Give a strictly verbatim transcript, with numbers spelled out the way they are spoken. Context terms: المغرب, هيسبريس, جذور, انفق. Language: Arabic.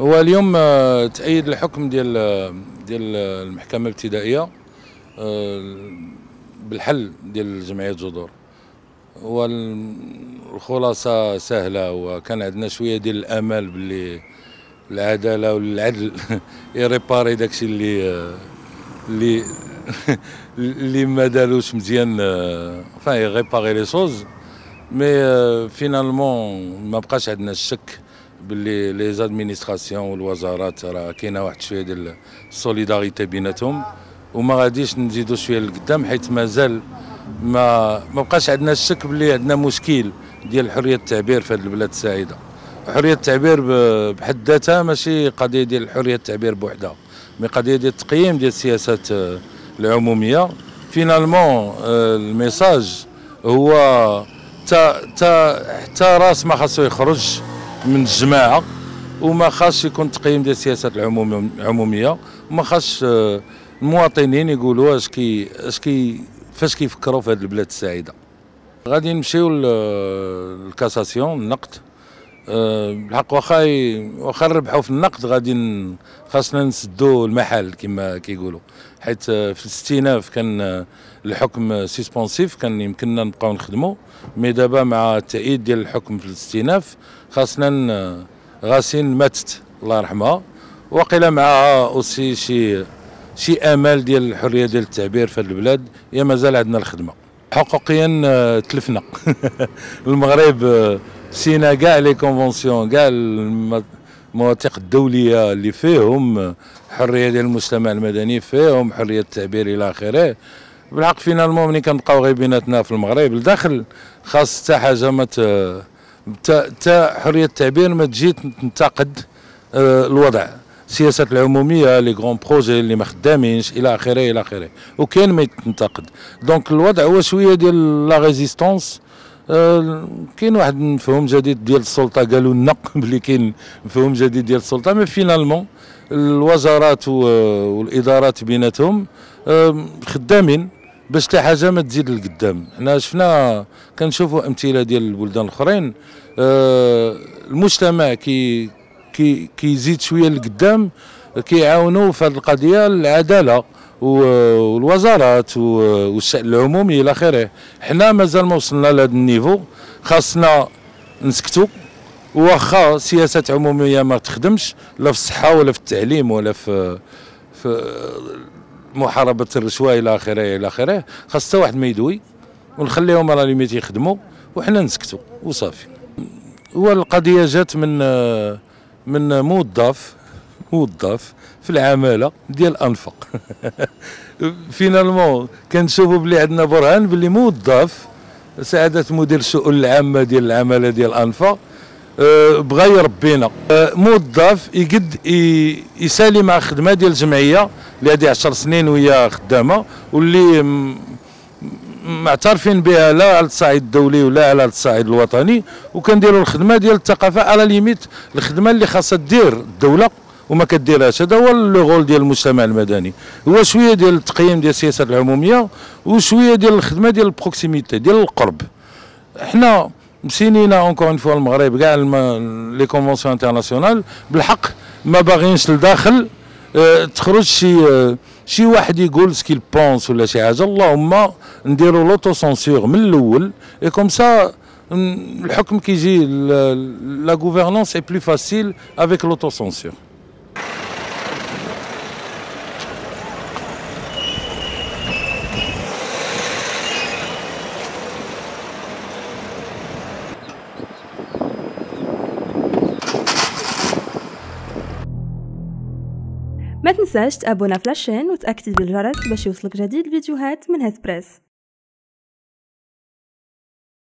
هو اليوم تأيد الحكم ديال ديال المحكمة الابتدائية بالحل ديال جمعية جذور. والخلاصة سهلة، وكان عندنا شوية ديال الأمل باللي العدالة والعدل يريباري داكشي اللي اللي اللي ما دالوش مزيان، فان يريباري لي سوز. مي فينالمون ما بقاش عندنا الشك باللي لي زادمينستراسيون والوزارات راه كاينه واحد شويه ديال السوليداريتي بيناتهم، وما غاديش نزيدوا شويه لقدام، حيت مازال ما ما بقاش عندنا الشك باللي عندنا مشكل ديال حريه التعبير في هذه البلاد السعيده. حريه التعبير بحد ذاتها ماشي قضيه ديال حريه التعبير بوحدها، مي قضيه ديال التقييم ديال السياسات العموميه. فينالمون الميساج هو تا تا حتى راس ما خاصو يخرج من الجماعه، وما خاصش يكون تقييم ديال السياسات العموميه، وما خاصش المواطنين يقولوا اش كي اش كي فاش كيفكروا في هذه البلاد السعيده. غادي نمشيو للكاساسيون النقد. أه بالحق واخا واخا نربحوا في النقد غادي خاصنا نسدوا المحل كما كيقولوا، حيت في الاستئناف كان الحكم سيسبونسيف، كان يمكننا نبقاو نخدموا. مي دابا مع التأييد ديال الحكم في الاستئناف خاصنا غاسين ماتت الله يرحمها، وقيل معها اوسي شي شي امل ديال الحريه ديال التعبير في هذه البلاد. يا مازال عندنا الخدمه حقوقيا، تلفنا المغرب سينا كاع لي كونفونسيون، كاع المواثيق الدوليه اللي فيهم حريه ديال المجتمع المدني، فيهم حريه التعبير الى اخره. بالحق فينالمون ملي كنبقاو غير بيناتنا في المغرب لداخل، خاص حتى حاجه ما تا حريه التعبير ما تجي تنتقد الوضع، السياسات العموميه لي غون بروجي اللي ما خدامينش الى اخره الى اخره، وكاين ما يتنتقد. دونك الوضع هو شويه ديال لا ريزيستونس. كاين واحد مفهوم جديد ديال السلطه، قالوا لنا بلي كاين مفهوم جديد ديال السلطه، مي فينالمون الوزارات والادارات بيناتهم خدامين باش حتى حاجه ما تزيد لقدام. حنا شفنا كنشوفوا امثله ديال البلدان الاخرين، المجتمع كي كي كيزيد شويه لقدام كيعاونوا في هذه القضيه العداله والوزارات والشأن العمومي الى اخره. حنا مازال ما وصلنا لهذا النيفو، خاصنا نسكتوا. واخا سياسات عموميه ما تخدمش لا في الصحه ولا في التعليم ولا في في محاربه الرشوه الى اخره الى اخره، خاص حتى واحد ما يدوي، ونخليهم راه اللي تيخدموا وحنا نسكتوا وصافي. هو القضيه جات من من موظف موظف في العماله ديال انفق. فينالمون كنشوفوا بلي عندنا برهان بلي موظف سعاده مدير الشؤون العامه ديال العماله ديال انفق بغا يربينا، موظف يقد يسالي مع الخدمه ديال الجمعيه اللي هذه عشر سنين وهي خدامه، واللي معترفين بها لا على الصعيد الدولي ولا على الصعيد الوطني، وكنديروا الخدمه ديال الثقافه على ليميت الخدمه اللي خاصها دير الدوله وما كديرهاش. هذا هو لو رول ديال المجتمع المدني، هو شويه ديال التقييم ديال السياسات العموميه وشويه ديال الخدمه ديال البروكسيميتي ديال القرب. حنا مسينينا اونكور اون فوا المغرب كاع لي كونفونسيون انترناسيونال بالحق ما باغينش لداخل اه تخرج شي اه شي واحد يقول سكيل بونس ولا شي حاجه. اللهم نديروا لوتو سونسور من الاول، اي كوم سا الحكم كيجي لا غوفرنونس اي بلو فاسيل افيك لوتو سونسور. ما تنساش تابونا في لاشين وتأكتيفي الجرس باش يوصلك جديد الفيديوهات من هيسبريس.